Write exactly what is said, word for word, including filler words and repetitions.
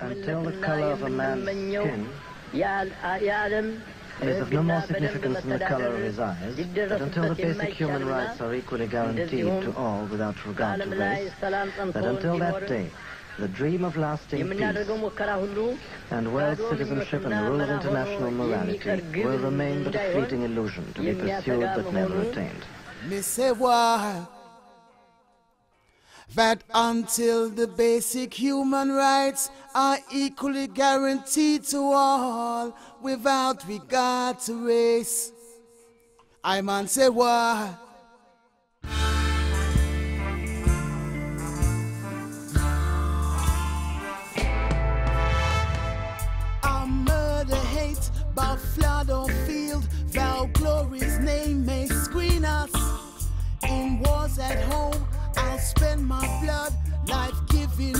Until the color of a man's skin is of no more significance than the color of his eyes, but until the basic human rights are equally guaranteed to all without regard to race, that until that day, the dream of lasting peace and world citizenship and the rule of international morality will remain but a fleeting illusion to be pursued but never attained. That until the basic human rights are equally guaranteed to all without regard to race, I man say why. Our murder, hate, by flood or field, thou glory's name may screen us. In wars at home, I'll spend my blood, life-giving